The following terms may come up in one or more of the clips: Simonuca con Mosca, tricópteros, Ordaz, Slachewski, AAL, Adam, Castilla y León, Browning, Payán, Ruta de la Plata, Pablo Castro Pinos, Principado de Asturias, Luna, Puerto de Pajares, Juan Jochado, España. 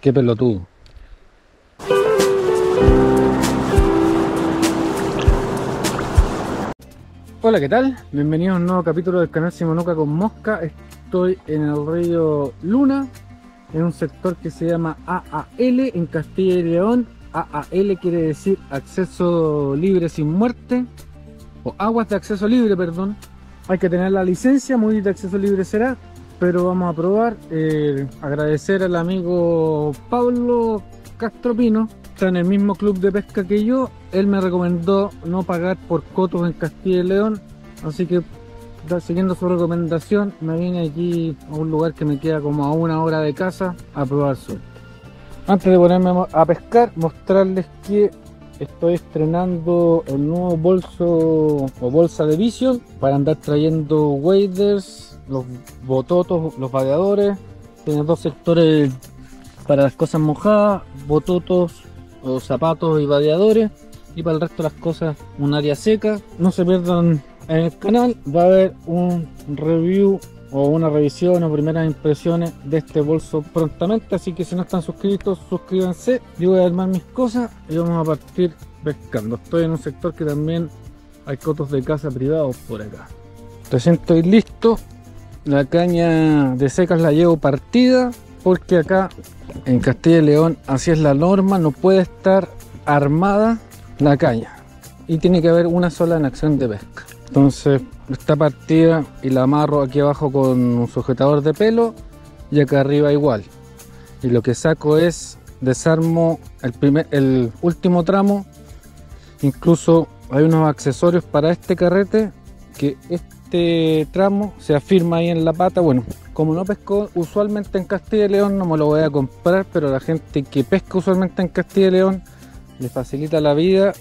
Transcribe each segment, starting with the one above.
Qué pelotudo. Hola, ¿qué tal? Bienvenidos a un nuevo capítulo del canal Simonuca con Mosca. Estoy en el río Luna, en un sector que se llama AAL, en Castilla y León. AAL quiere decir acceso libre sin muerte, o aguas de acceso libre, perdón. Hay que tener la licencia, muy de acceso libre será, pero vamos a probar. Agradecer al amigo Pablo Castro Pinos, está en el mismo club de pesca que yo. Él me recomendó no pagar por cotos en Castilla y León, así que siguiendo su recomendación me vine aquí a un lugar que me queda como a 1 hora de casa a probar suerte. Antes de ponerme a pescar, mostrarles que estoy estrenando el nuevo bolso o bolsa de vicio para andar trayendo waders, los bototos, los vadeadores. Tiene 2 sectores para las cosas mojadas, bototos o zapatos y vadeadores, y para el resto de las cosas un área seca. No se pierdan en el canal, va a haber un review o una revisión o primeras impresiones de este bolso prontamente, así que si no están suscritos, suscríbanse. Yo voy a armar mis cosas y vamos a partir pescando. Estoy en un sector que también hay cotos de caza privados por acá. Recién estoy listo, la caña de secas la llevo partida, porque acá en Castilla y León así es la norma, no puede estar armada la caña y tiene que haber una sola en acción de pesca. Entonces está partida y la amarro aquí abajo con un sujetador de pelo y acá arriba igual, y lo que saco es desarmo el último tramo. Incluso hay unos accesorios para este carrete que este tramo se afirma ahí en la pata. Bueno, como no pesco usualmente en Castilla y León, no me lo voy a comprar, pero la gente que pesca usualmente en Castilla y León le facilita la vida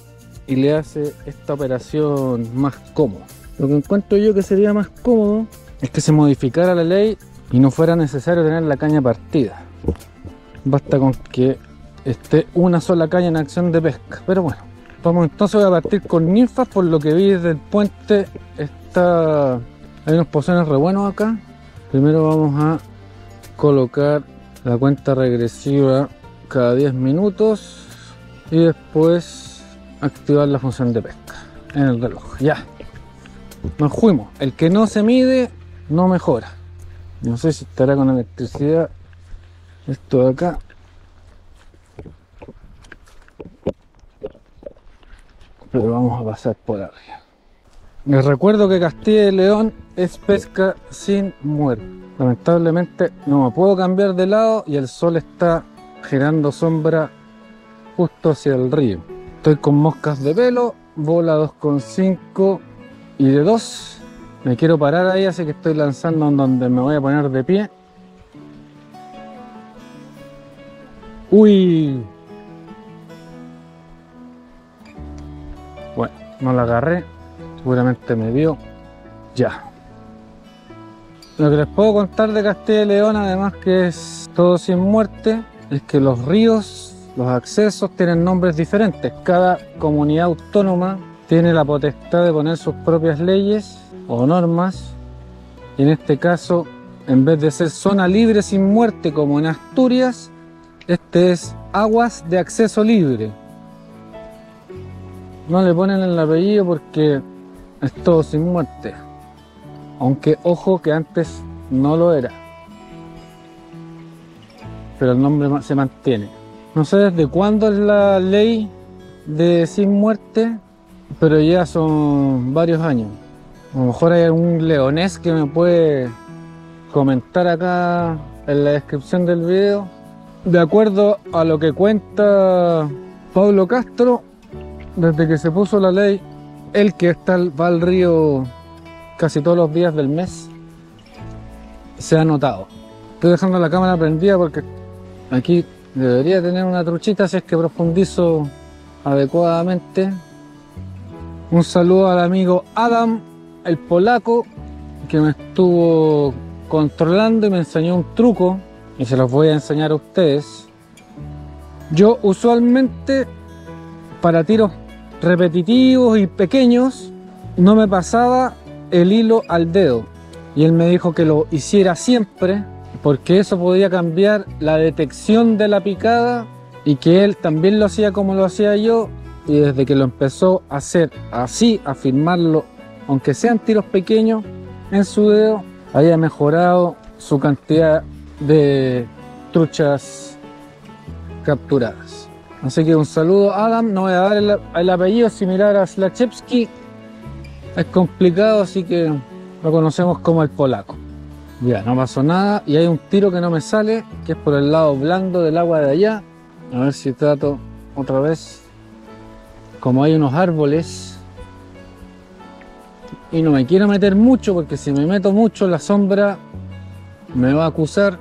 y le hace esta operación más cómoda. Lo que encuentro yo que sería más cómodo es que se modificara la ley y no fuera necesario tener la caña partida. Basta con que esté una sola caña en acción de pesca. Pero bueno, vamos entonces a partir con ninfas. Por lo que vi desde el puente hay unos pozones re buenos acá. Primero vamos a colocar la cuenta regresiva cada 10 minutos y después activar la función de pesca en el reloj. Ya nos fuimos. El que no se mide no mejora. No sé si estará con electricidad esto de acá. Pero vamos a pasar por arriba. Les recuerdo que Castilla y León es pesca sin muerte. Lamentablemente no me puedo cambiar de lado y el sol está girando sombra justo hacia el río. Estoy con moscas de pelo, bola 2,5 y de 2. Me quiero parar ahí, así que estoy lanzando en donde me voy a poner de pie. ¡Uy! Bueno, no la agarré. Seguramente me vio. Ya. Lo que les puedo contar de Castilla y León, además que es todo sin muerte, es que los ríos, los accesos tienen nombres diferentes. Cada comunidad autónoma tiene la potestad de poner sus propias leyes o normas. Y en este caso, en vez de ser zona libre sin muerte como en Asturias, este es aguas de acceso libre. No le ponen el apellido porque es todo sin muerte. Aunque ojo que antes no lo era. Pero el nombre se mantiene. No sé desde cuándo es la ley de sin muerte, pero ya son varios años. A lo mejor hay algún leonés que me puede comentar acá en la descripción del video. De acuerdo a lo que cuenta Pablo Castro, desde que se puso la ley, él que va al río casi todos los días del mes, se ha notado. Estoy dejando la cámara prendida porque aquí debería tener una truchita si es que profundizo adecuadamente. Un saludo al amigo Adam, el polaco, que me estuvo controlando y me enseñó un truco y se los voy a enseñar a ustedes. Yo usualmente para tiros repetitivos y pequeños no me pasaba el hilo al dedo y él me dijo que lo hiciera siempre. porque eso podía cambiar la detección de la picada, y que él también lo hacía como lo hacía yo, y desde que lo empezó a hacer así, a firmarlo, aunque sean tiros pequeños en su dedo, haya mejorado su cantidad de truchas capturadas. Así que un saludo, Adam. No voy a dar el apellido similar a Slachewski, es complicado, así que lo conocemos como el polaco. Ya, no pasó nada, y hay un tiro que no me sale, que es por el lado blando del agua de allá. A ver si trato otra vez. Como hay unos árboles y no me quiero meter mucho, porque si me meto mucho la sombra me va a acusar.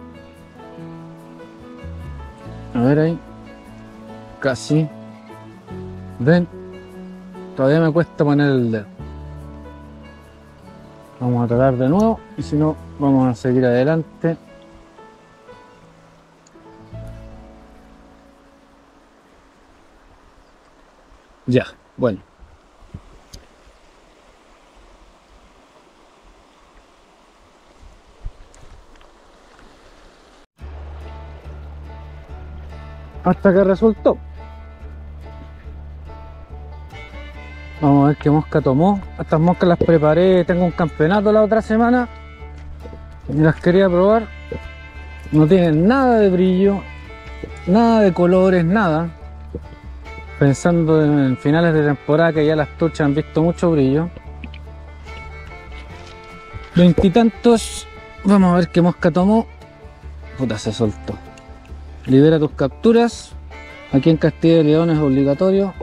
A ver ahí. Casi. ¿Ven? Todavía me cuesta poner el dedo. Vamos a tratar de nuevo, y si no, vamos a seguir adelante. Ya, bueno. Hasta que resultó. Vamos a ver qué mosca tomó. Estas moscas las preparé, tengo un campeonato la otra semana y las quería probar. No tienen nada de brillo, nada de colores, nada. Pensando en finales de temporada, que ya las truchas han visto mucho brillo. 20 y tantos. Vamos a ver qué mosca tomó. Puta, se soltó. Libera tus capturas. Aquí en Castilla y León es obligatorio.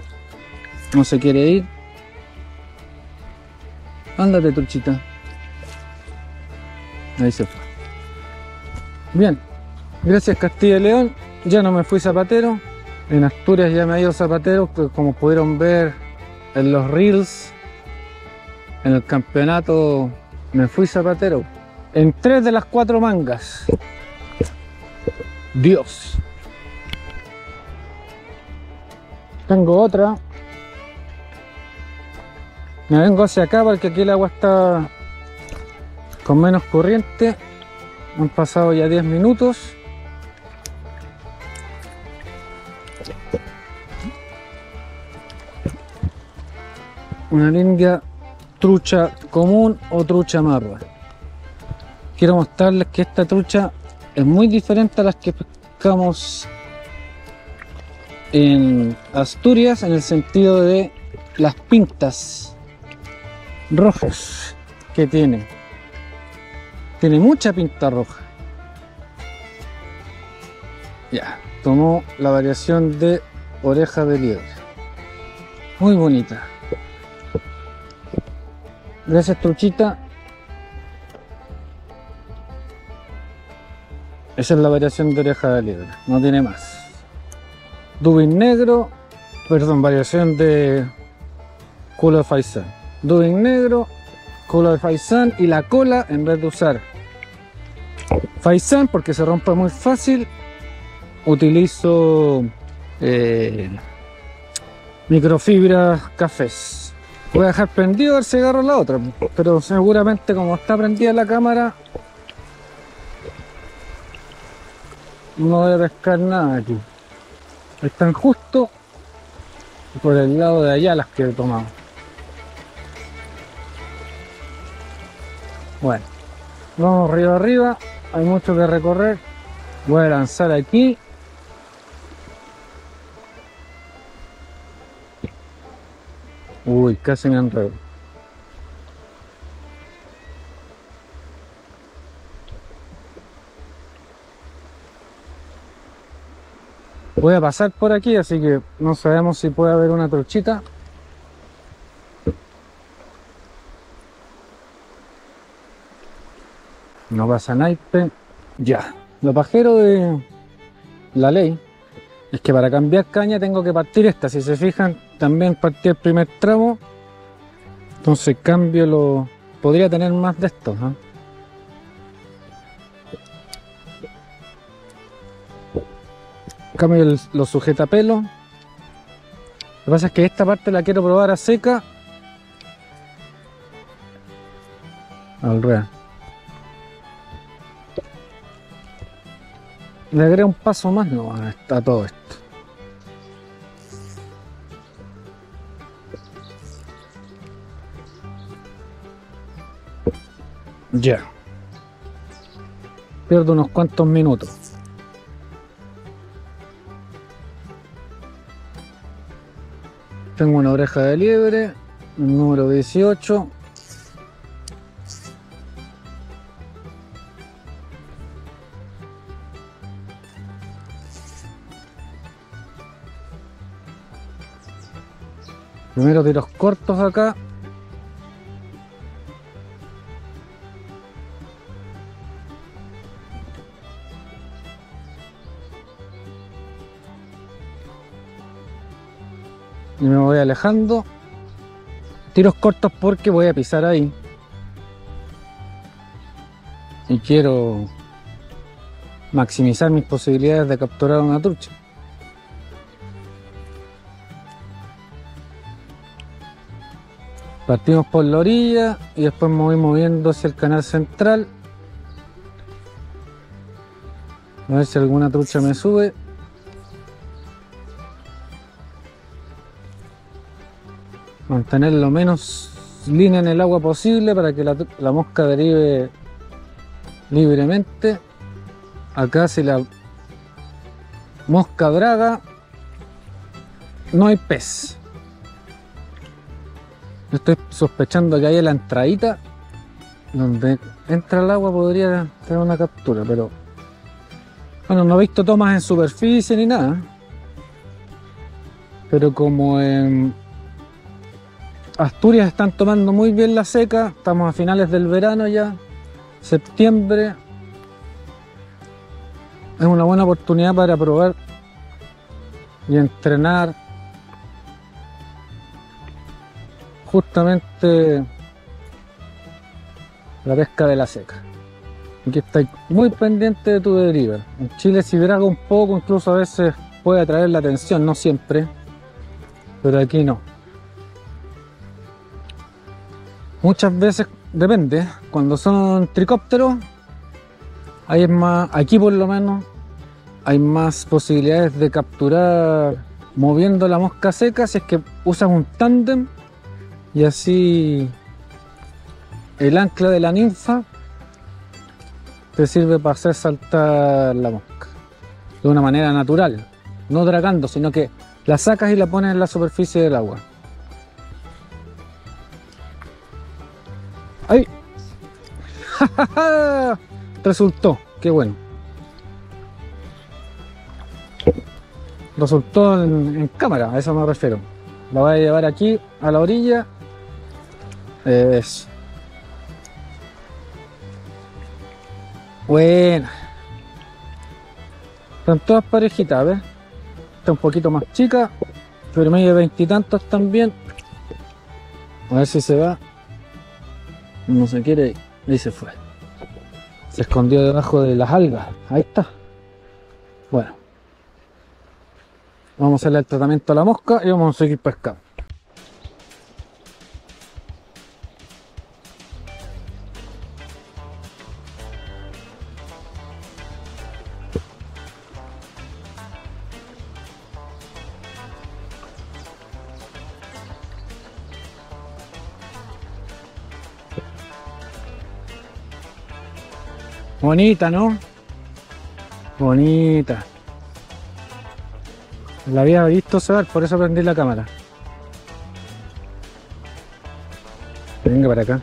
No se quiere ir. Ándate, truchita. Ahí se fue. Bien. Gracias, Castilla y León. Ya no me fui zapatero. En Asturias ya me ha ido zapatero, como pudieron ver en los reels. En el campeonato me fui zapatero en 3 de las 4 mangas. Dios. Tengo otra. Me vengo hacia acá porque aquí el agua está con menos corriente. Han pasado ya 10 minutos. Una linda trucha común o trucha marra. Quiero mostrarles que esta trucha es muy diferente a las que pescamos en Asturias, en el sentido de las pintas rojas que tiene. Tiene mucha pinta roja. Ya, tomó la variación de oreja de liebre. Muy bonita. Gracias, truchita. Esa es la variación de oreja de liebre, no tiene más. Dubin negro, perdón, variación de culo de faisán. Dubin negro, culo de faisán, y la cola, en vez de usar faisán porque se rompe muy fácil, utilizo microfibras cafés. Voy a dejar prendido a ver si agarro la otra, pero seguramente como está prendida la cámara no voy a pescar nada aquí. Están justo por el lado de allá las que he tomado. Bueno, vamos río arriba, hay mucho que recorrer. Voy a lanzar aquí. Uy, casi me enredo. Voy a pasar por aquí, así que no sabemos si puede haber una truchita. No pasa naipe. Ya. Lo pajero de la ley es que para cambiar caña tengo que partir esta. Si se fijan, también partí el primer tramo, entonces cambio lo... Podría tener más de estos, ¿eh? Cambio los sujetapelos. Lo que pasa es que esta parte la quiero probar a seca. Al revés. Le agrega un paso más no, a todo esto. Ya. Pierdo unos cuantos minutos. Tengo una oreja de liebre, número 18. Primero tiros cortos acá. Y me voy alejando. Tiros cortos porque voy a pisar ahí. Y quiero maximizar mis posibilidades de capturar una trucha. Partimos por la orilla y después me voy moviendo hacia el canal central. A ver si alguna trucha me sube. Mantener lo menos línea en el agua posible para que la mosca derive libremente. Acá si la mosca draga, no hay pez. Estoy sospechando que ahí en la entradita donde entra el agua podría tener una captura, pero bueno, no he visto tomas en superficie ni nada, pero como en Asturias están tomando muy bien la seca, estamos a finales del verano ya, septiembre, es una buena oportunidad para probar y entrenar justamente la pesca de la seca. Aquí estáis muy pendiente de tu deriva. En Chile si draga un poco, incluso a veces puede atraer la atención, no siempre, pero aquí no. Muchas veces, depende, cuando son tricópteros, hay más, aquí por lo menos, hay más posibilidades de capturar moviendo la mosca seca si es que usas un tándem. Y así el ancla de la ninfa te sirve para hacer saltar la mosca de una manera natural, no dragando, sino que la sacas y la pones en la superficie del agua. ¡Ay! ¡Ja, ja, ja! Resultó, qué bueno. Resultó en cámara, a eso me refiero. La voy a llevar aquí a la orilla. Eso. Bueno. Están todas parejitas, ¿ves? Está un poquito más chica. Pero medio de veintitantos también. A ver si se va. No se quiere. Y se fue. Se escondió debajo de las algas. Ahí está. Bueno. Vamos a hacerle el tratamiento a la mosca y vamos a seguir pescando. Bonita, ¿no? Bonita. La había visto cebar, por eso prendí la cámara. Venga para acá.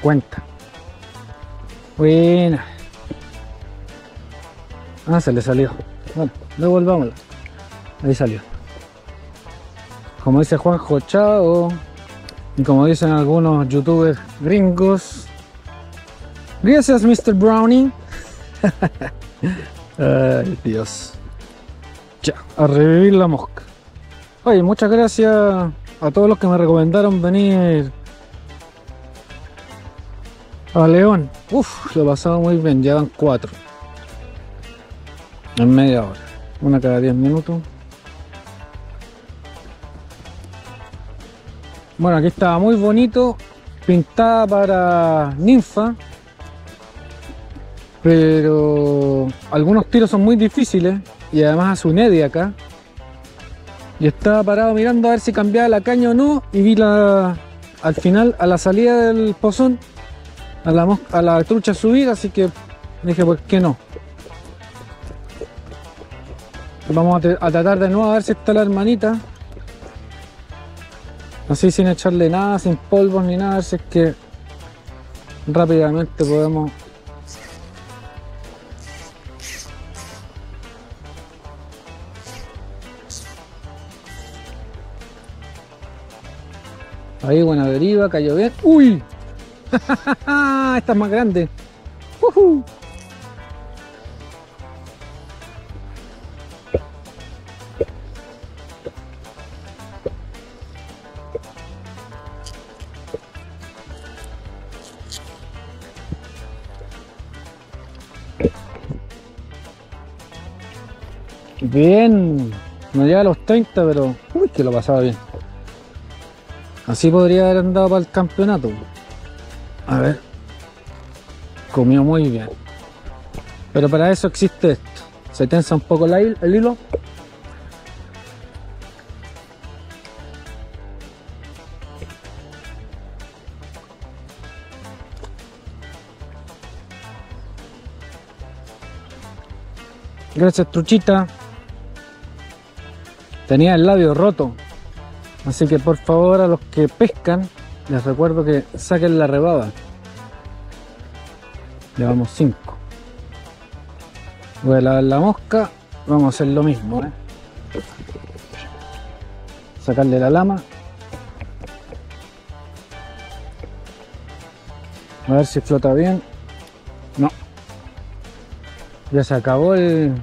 Cuenta. Buena. Ah, se le salió. Bueno, devolvámosla. Ahí salió. Como dice Juan Jochado, y como dicen algunos youtubers gringos, gracias, Mr. Browning. Ay, Dios. Ya, a revivir la mosca. Oye, muchas gracias a todos los que me recomendaron venir a León. Uf, lo he pasado muy bien. Ya van 4. En media hora. Una cada 10 minutos. Bueno, aquí estaba muy bonito. pintada para ninfa, pero algunos tiros son muy difíciles y además hace un eddy acá. Y estaba parado mirando a ver si cambiaba la caña o no, y vi al final, a la salida del pozón, a la trucha subir, así que dije, ¿por qué no? Vamos a tratar de nuevo a ver si está la hermanita, así sin echarle nada, sin polvos ni nada, a ver si es que rápidamente podemos... Ahí, buena deriva, cayó bien. ¡Uy! Esta es más grande. ¡Uh-huh! Bien. No llega a los 30, pero... uy, que lo pasaba bien. Así podría haber andado para el campeonato. A ver, comió muy bien. Pero para eso existe esto. Se tensa un poco el hilo. Gracias, truchita. Tenía el labio roto. Así que por favor, a los que pescan, les recuerdo que saquen la rebaba. Llevamos 5. Voy a lavar la mosca, vamos a hacer lo mismo, ¿eh? Sacarle la lama. A ver si flota bien. No. Ya se acabó el...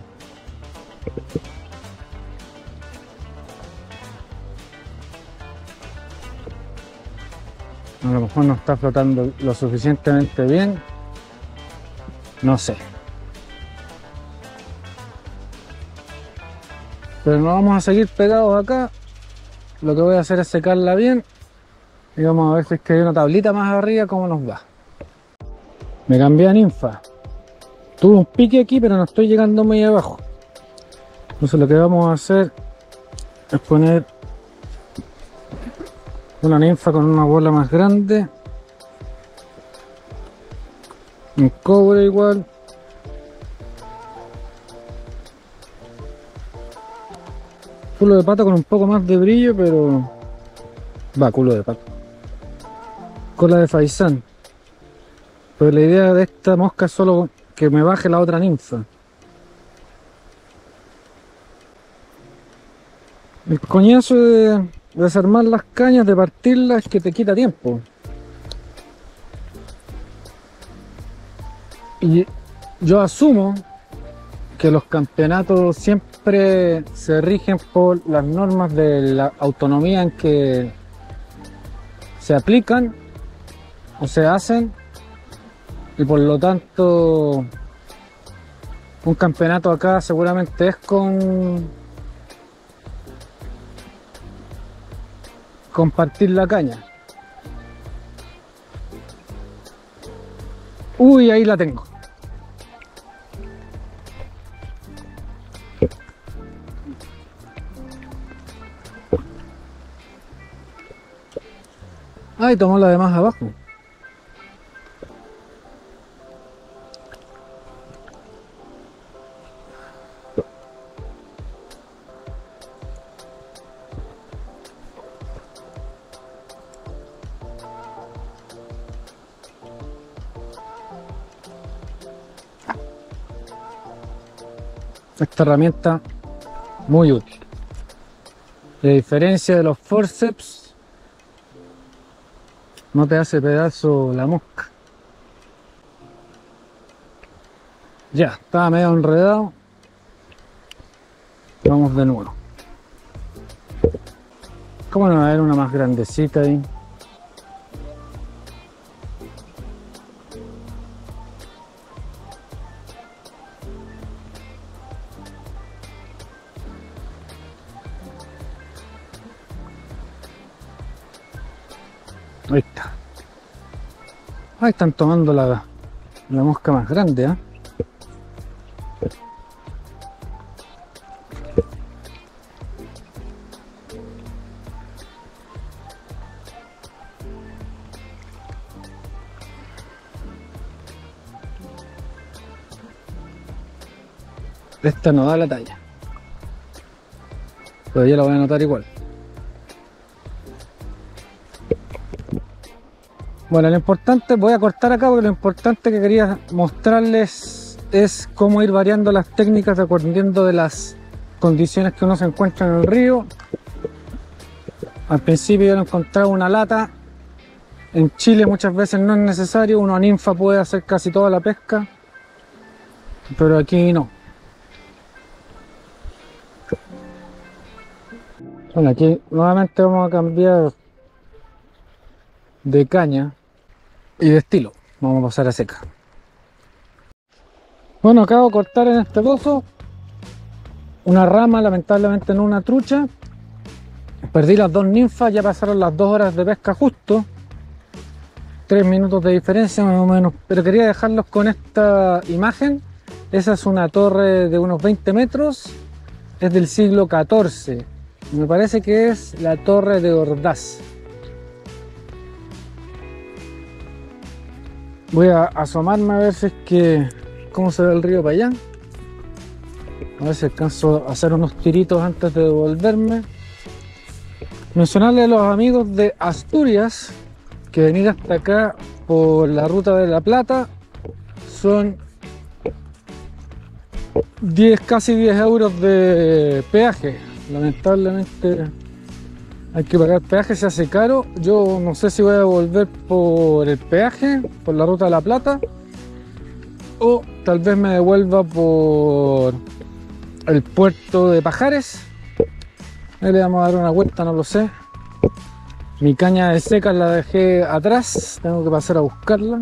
a lo mejor no está flotando lo suficientemente bien, no sé, pero no vamos a seguir pegados acá. Lo que voy a hacer es secarla bien y vamos a ver si es que hay una tablita más arriba cómo nos va. Me cambié a ninfa, tuve un pique aquí pero no estoy llegando muy abajo, entonces lo que vamos a hacer es poner una ninfa con una bola más grande, un cobre igual, culo de pato con un poco más de brillo, pero va, culo de pato, cola de faisán, pero la idea de esta mosca es solo que me baje la otra ninfa. El coñazo de desarmar las cañas, de partirlas, que te quita tiempo. Y yo asumo que los campeonatos siempre se rigen por las normas de la autonomía en que se aplican o se hacen, y por lo tanto un campeonato acá seguramente es con partir la caña. Uy, ahí la tengo. Ay, tomó la de más abajo. Esta herramienta muy útil. A diferencia de los forceps, no te hace pedazo la mosca. Ya, estaba medio enredado. Vamos de nuevo. ¿Cómo no va a haber una más grandecita ahí? Ahí está. Ahí están tomando la mosca más grande, ¿eh? Esta no da la talla, pero yo la voy a anotar igual. Bueno, lo importante, voy a cortar acá porque lo importante que quería mostrarles es cómo ir variando las técnicas dependiendo de las condiciones que uno se encuentra en el río. Al principio yo no encontraba una lata. En Chile muchas veces no es necesario, uno a ninfa puede hacer casi toda la pesca, pero aquí no. Bueno, aquí nuevamente vamos a cambiar de caña y de estilo. Vamos a pasar a seca. Bueno, acabo de cortar en este pozo una rama, lamentablemente no una trucha. Perdí las dos ninfas, ya pasaron las 2 horas de pesca justo. 3 minutos de diferencia más o menos. Pero quería dejarlos con esta imagen. Esa es una torre de unos 20 metros. Es del siglo XIV. Me parece que es la torre de Ordaz. Voy a asomarme a ver si es que... ¿Cómo se ve el río Payán? A ver si alcanzo a hacer unos tiritos antes de devolverme. Mencionarle a los amigos de Asturias que venir hasta acá por la Ruta de la Plata son 10, casi 10 euros de peaje. Lamentablemente hay que pagar peaje, se hace caro. Yo no sé si voy a volver por el peaje, por la Ruta de la Plata, o tal vez me devuelva por el Puerto de Pajares. Ahí le vamos a dar una vuelta, no lo sé. Mi caña de secas la dejé atrás, tengo que pasar a buscarla.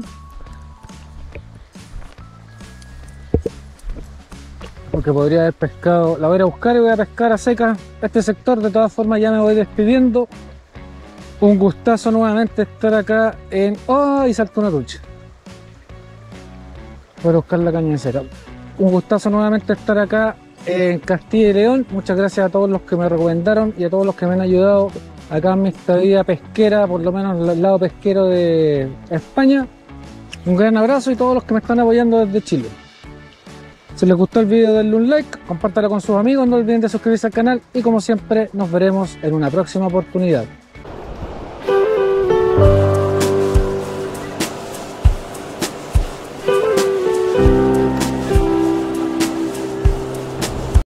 Porque podría haber pescado, la voy a buscar y voy a pescar a seca este sector. De todas formas ya me voy despidiendo. Un gustazo nuevamente estar acá en... ¡Oh! Y saltó una trucha. Voy a buscar la caña de seca. Un gustazo nuevamente estar acá en Castilla y León. Muchas gracias a todos los que me recomendaron y a todos los que me han ayudado acá en mi estadía pesquera, por lo menos el lado pesquero de España. Un gran abrazo y todos los que me están apoyando desde Chile. Si les gustó el video denle un like, compártalo con sus amigos, no olviden de suscribirse al canal y como siempre nos veremos en una próxima oportunidad.